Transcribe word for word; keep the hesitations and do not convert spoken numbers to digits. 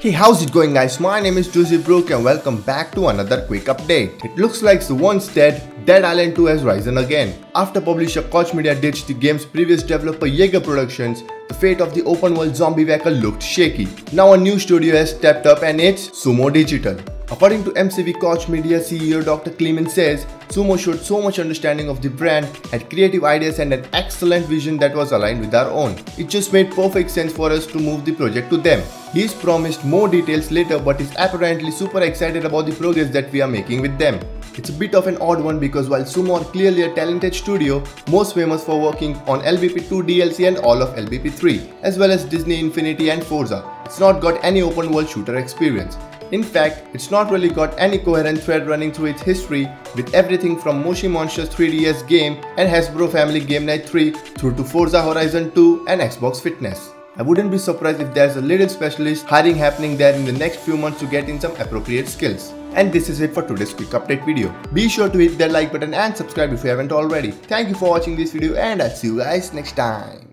Hey, how's it going guys? My name is Josie Brook and welcome back to another quick update. It looks like the once dead, Dead Island two has risen again. After publisher Koch Media ditched the game's previous developer Yager Productions, the fate of the open-world zombie wacker looked shaky. Now a new studio has stepped up and it's Sumo Digital. According to M C V, Koch Media C E O Doctor Clemens says, Sumo showed so much understanding of the brand, had creative ideas and an excellent vision that was aligned with our own. It just made perfect sense for us to move the project to them. He's promised more details later but is apparently super excited about the progress that we are making with them. It's a bit of an odd one because while Sumo are clearly a talented studio, most famous for working on L B P two D L C and all of L B P three, as well as Disney Infinity and Forza, it's not got any open world shooter experience. In fact, it's not really got any coherent thread running through its history, with everything from Moshi Monsters three D S game and Hasbro Family Game Night three through to Forza Horizon two and Xbox Fitness. I wouldn't be surprised if there's a little specialist hiring happening there in the next few months to get in some appropriate skills. And this is it for today's quick update video. Be sure to hit that like button and subscribe if you haven't already. Thank you for watching this video and I'll see you guys next time.